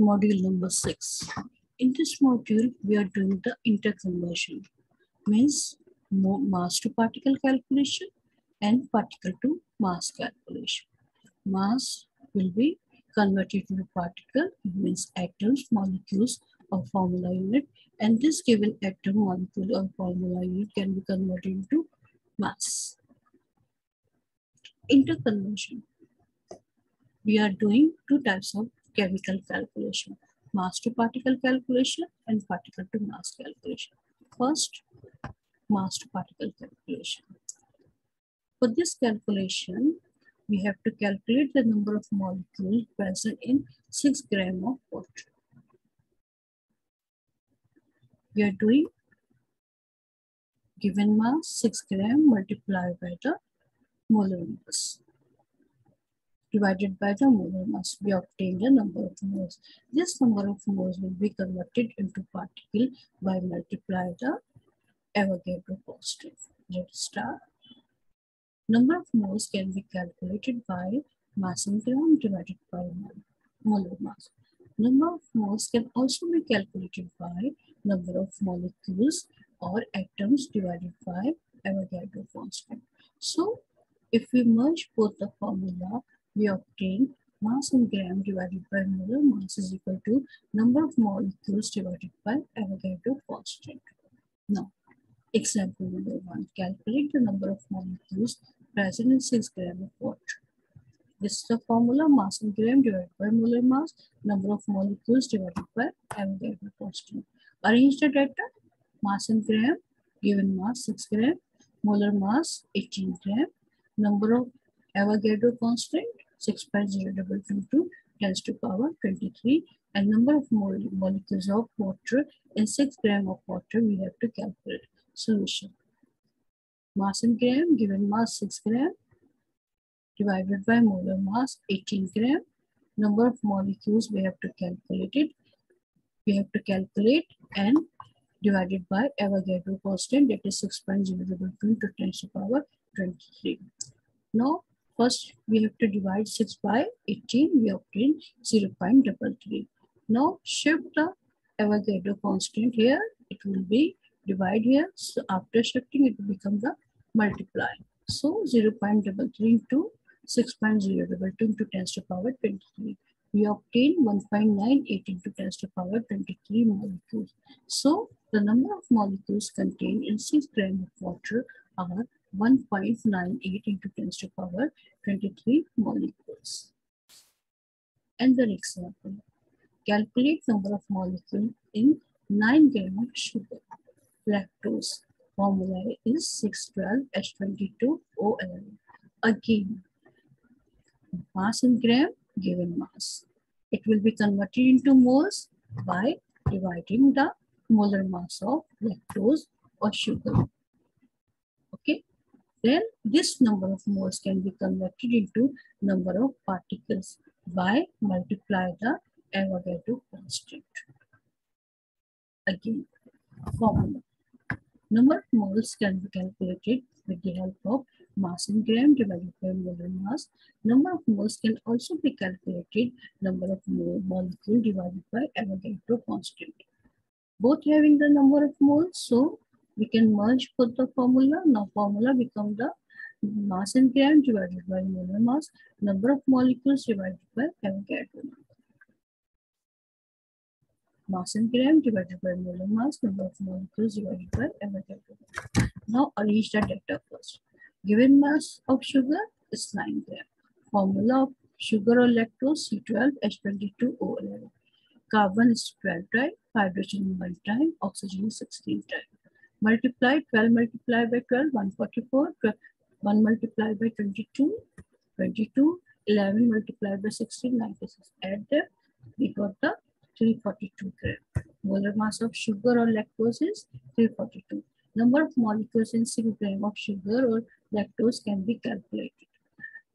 Module number 6. In this module, we are doing the interconversion, means mass to particle calculation and particle to mass calculation. Mass will be converted to particle, means atoms, molecules, or formula unit, and this given atom, molecule, or formula unit can be converted into mass. Interconversion. We are doing two types of chemical calculation, mass to particle calculation and particle to mass calculation. First, mass to particle calculation. For this calculation, we have to calculate the number of molecules present in 6 grams of water. We are doing given mass 6 grams multiplied by the molar mass. Divided by the molar mass, we obtain the number of moles. This number of moles will be converted into particle by multiplying the Avogadro constant. Let's start. Number of moles can be calculated by mass in gram divided by molar mass. Number of moles can also be calculated by number of molecules or atoms divided by Avogadro constant. So, if we merge both the formula, we obtain mass in gram divided by molar mass is equal to number of molecules divided by Avogadro constant. Now, example number 1. Calculate the number of molecules present in 6 grams of water. This is the formula: mass in gram divided by molar mass, number of molecules divided by Avogadro constant. Arrange the data. Mass in gram, given mass 6 grams, molar mass 18 grams, number of Avogadro constant 6.0222 tends to power 23, and number of molecules of water in 6 grams of water we have to calculate. Solution: mass in gram given mass 6 grams divided by molar mass 18 grams. Number of molecules we have to calculate it. We have to calculate and divided by Avogadro constant, that is 6.0222 tends to power 23. Now, first we have to divide 6 by 18, we obtain 0.33. Now shift the Avogadro constant here, it will be divide here. So after shifting, it will become the multiply. So 0.33 into 6.022 into 10 to power 23. We obtain 1.98 into 10 to power 23 molecules. So the number of molecules contained in 6 grams of water are 1.98 into 10 to power 23 molecules. And the example: calculate number of molecules in 9 grams of sugar, lactose. Formula is 612H22O11. Again, mass in gram given mass. It will be converted into moles by dividing the molar mass of lactose or sugar. Okay. Then this number of moles can be converted into number of particles by multiplying the Avogadro constant. Again, formula: number of moles can be calculated with the help of mass in gram divided by molar mass. Number of moles can also be calculated number of molecule divided by Avogadro constant. Both having the number of moles, so we can merge with the formula. Now formula become the mass in gram divided by molar mass, number of molecules divided by Avogadro number. Mass in gram divided by molar mass, number of molecules divided by Avogadro number. Now arrange the data first. Given mass of sugar is 9 grams. Formula of sugar or lactose: C12H22O11. Carbon is 12 times, hydrogen 1 time, oxygen 16 times. Multiply 12 multiplied by 12, 144, 1 multiplied by 22, 22, 11 multiplied by 16, 96. Add there, we got the 342 grams. Molar mass of sugar or lactose is 342. Number of molecules in 6 grams of sugar or lactose can be calculated.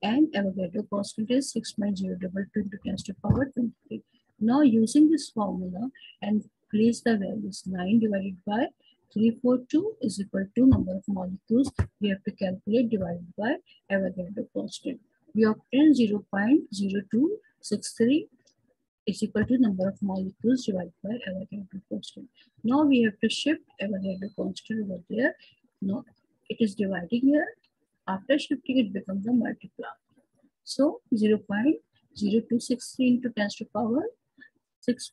And Avogadro constant is 6.022 into 10 to power 23. Now using this formula and place the values, 9 divided by 342 is equal to number of molecules we have to calculate divided by Avogadro constant. We obtain 0.0263 is equal to number of molecules divided by Avogadro constant. Now we have to shift Avogadro constant over there. No, it is dividing here. After shifting, it becomes a multiplier. So 0.0263 into 10 to the power 6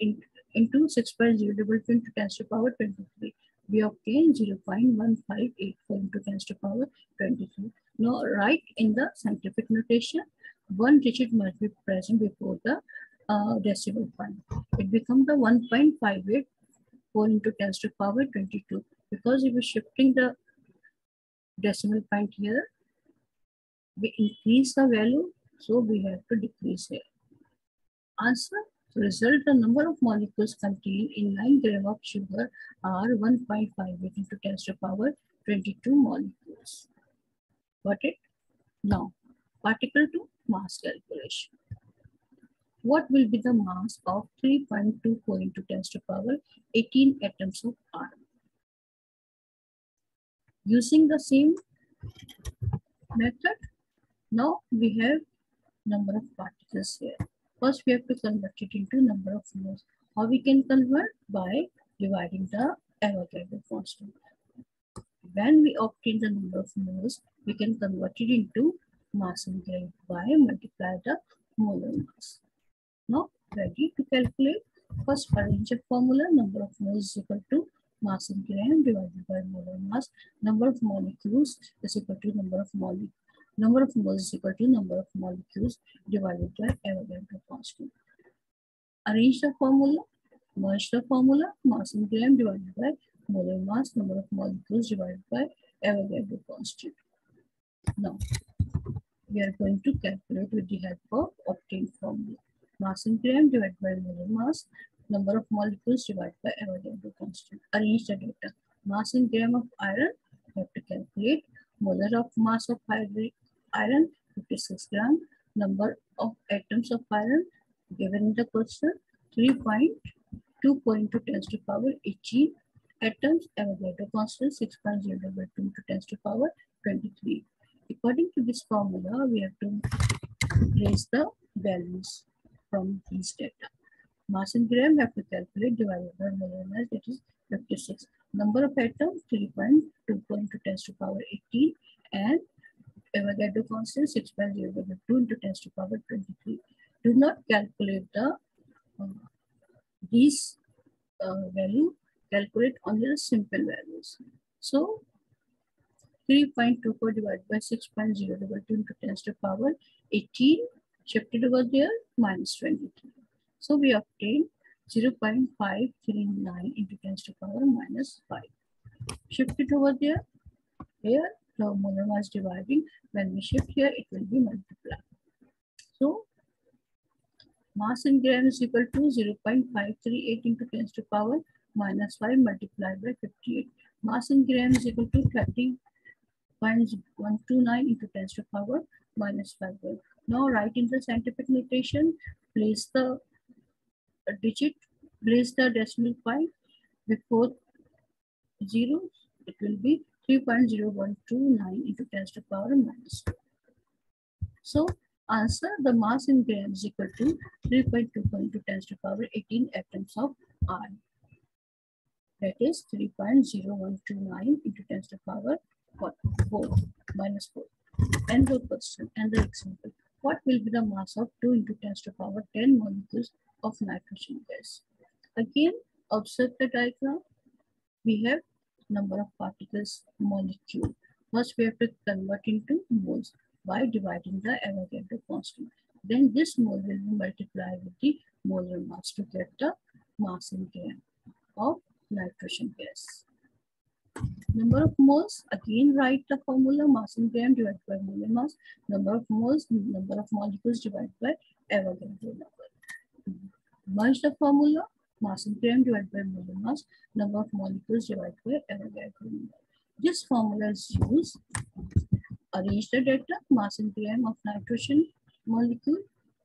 into 6.022 into 10 to the power 23. We obtain 0.1584 into 10 to the power 23. Now write in the scientific notation. One digit must be present before the decimal point. It becomes the 1.584 into 10 to the power 22, because if we shifting the decimal point here, we increase the value, so we have to decrease here. Answer. Result: the number of molecules contained in 9 gram of sugar are 1.58 into 10 to the power 22 molecules. Got it? Now, particle to mass calculation. What will be the mass of 3.24 into 10 to the power 18 atoms of iron? Using the same method, now we have number of particles here. First, we have to convert it into number of moles. How we can convert? By dividing the Avogadro constant. When we obtain the number of moles, we can convert it into mass in gram by multiply the molar mass. Now, ready to calculate. First, arrange a formula. Number of moles is equal to mass in gram divided by molar mass. Number of molecules is equal to number of molecules. Number of moles is equal to number of molecules divided by Avogadro constant. Arrange the formula, merge the formula, mass in gram divided by molar mass, number of molecules divided by Avogadro constant. Now, we are going to calculate with the help of obtained formula. Mass in gram divided by molar mass, number of molecules divided by Avogadro constant. Arrange the data. Mass in gram of iron, we have to calculate. Molar of mass of iron 56 gram. Number of atoms of iron given in the question 3.24 into 10 to the power 18 atoms. Avogadro constant 6.022 into 10 to the power 23. According to this formula, we have to place the values from these data. Mass in gram we have to calculate divided by molar mass, that is 56. Number of atoms 3.24 into 10 to the power 18 and Avogadro constant 6.022 into 10 to the power 23. Do not calculate the value. Calculate only the simple values. So 3.24 divided by 6.022 into 10 to the power 18 shifted over there minus 23. So we obtain 0.539 into 10 to the power minus 5. Shift it over there. Here, the molar mass dividing. When we shift here, it will be multiplied. So, mass in gram is equal to 0.538 into 10 to the power minus 5 multiplied by 58. Mass in gram is equal to 30.129 into 10 to the power minus 5. Now, write in the scientific notation, place the place the decimal point before zeros. It will be 3.0129 into 10 to the power minus. So answer: the mass in grams is equal to 3.24 into 10 to the power 18 atoms of iron. That is 3.0129 into 10 to the power 4 minus 4. And the question and the example. What will be the mass of 2 into 10 to the power 10 molecules of nitrogen gas? Again, observe the diagram. We have number of particles molecule. First, we have to convert into moles by dividing the Avogadro constant. Then this mole will be multiplied with the molar mass to get the mass in gram of nitrogen gas. Number of moles, again write the formula, mass in gram divided by molar mass, number of moles, number of molecules divided by Avogadro number. Merge the formula, mass in gram divided by molar mass, number of molecules divided by Avogadro number. This formula is used. Arrange the data, mass in gram of nitrogen molecule,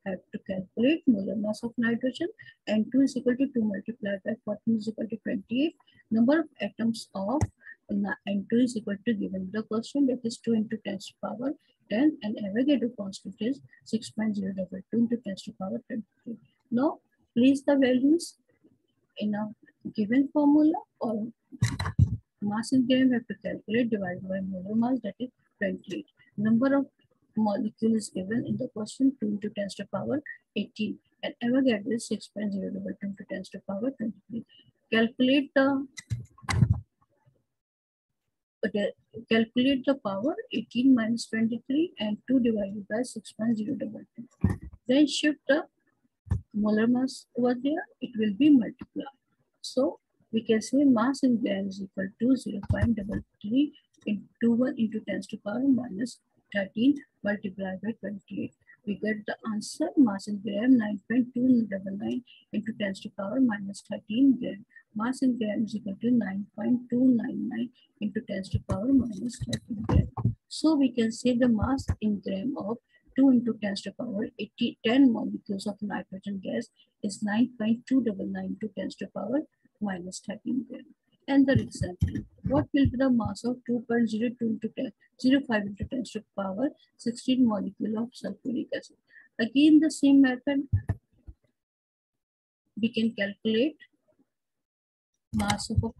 have to calculate molar mass of nitrogen, N2 is equal to 2 multiplied by 14 is equal to 28. Number of atoms of N2 is equal to given the question, that is 2 into 10 to the power 10, and Avogadro constant is 6.022 into 10 to the power 23. Now place the values in a given formula or mass is given, we have to calculate divided by molar mass, that is 28. Number of molecules given in the question 2 × 10⁻¹⁸ and ever get this 6.0 / 2 × 10⁻³. Calculate the power 18 - 23 and 2 / 6.022. Then shift the molar mass over there, it will be multiplied. So we can say mass in gram is equal to 0.33 × 21 × 10⁻¹³ multiplied by 28. We get the answer mass in gram 9.299 × 10⁻¹³ gram. Mass in gram is equal to 9.299 × 10⁻¹³ gram. So we can say the mass in gram of 2 × 10⁻¹⁸ molecules of nitrogen gas is 9.299 × 10⁻¹³ gram. And the example, what will be the mass of 2.05 × 10⁻¹⁴ molecule of sulfuric acid? Again, the same method, we can calculate mass of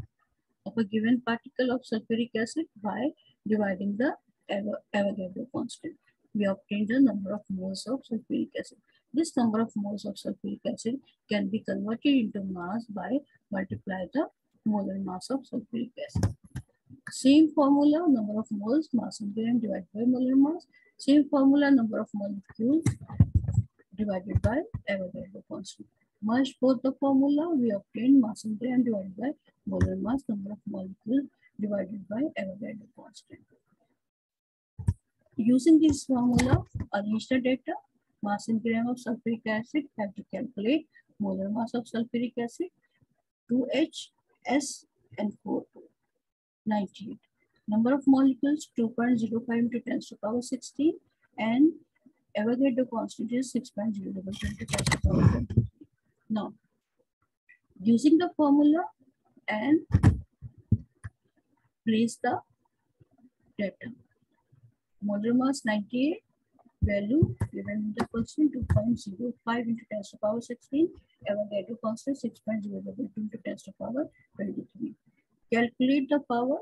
a given particle of sulfuric acid by dividing the Avogadro constant. We obtain the number of moles of sulfuric acid. This number of moles of sulfuric acid can be converted into mass by multiplying the molar mass of sulfuric acid. Same formula, number of moles, mass in gram divided by molar mass. Same formula, number of molecules divided by Avogadro constant. Merge both the formula, we obtain mass in gram divided by molar mass, number of molecules divided by Avogadro constant. Using this formula, arrange the data. Mass in gram of sulfuric acid, have to calculate molar mass of sulfuric acid, 2H, S, and 4O, 98. Number of molecules, 2.05 × 10⁻¹⁴, and Avogadro constant is 6.0 × 10⁻². Now, using the formula and place the data. Molar mass 98, value given in the question 2.05 × 10⁻¹⁴, Avogadro constant 6.0 × 10⁻³. Calculate the power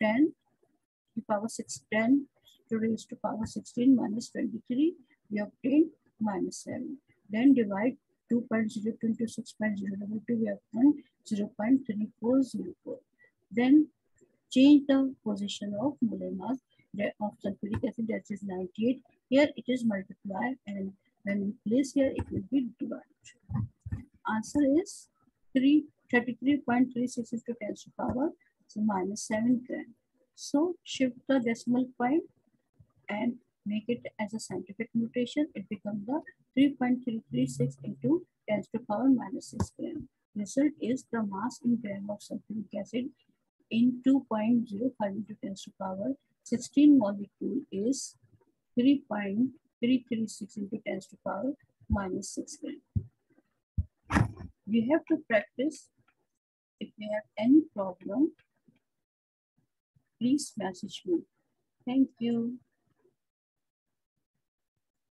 10 to the power 16 -23. We obtain -7. Then divide 2.02 × 6.022. We obtain 0.3404. Then change the position of molar mass of sulfuric acid, that is 98. Here it is multiplied, and when we place here, it will be divided. Answer is 33.36 × 10⁻⁻7 gram. So shift the decimal point and make it as a scientific notation. It becomes the 3.336 × 10⁻⁻6 gram. Result is the mass in gram of sulfuric acid in 2.05 × 10⁻¹⁴ molecule is 3.336 × 10⁻⁻6 gram. We have to practice. If you have any problem, please message me. Thank you.